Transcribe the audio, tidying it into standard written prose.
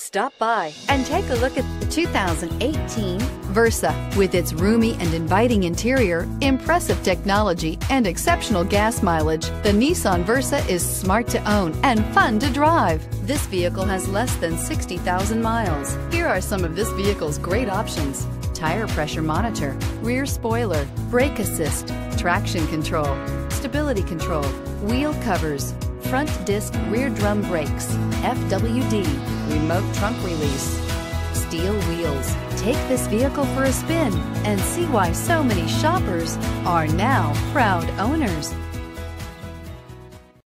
Stop by and take a look at the 2018 Versa. With its roomy and inviting interior, impressive technology, and exceptional gas mileage, the Nissan Versa is smart to own and fun to drive. This vehicle has less than 60,000 miles. Here are some of this vehicle's great options: tire pressure monitor, rear spoiler, brake assist, traction control, stability control, wheel covers, front disc rear drum brakes, FWD, remote trunk release, steel wheels. Take this vehicle for a spin and see why so many shoppers are now proud owners.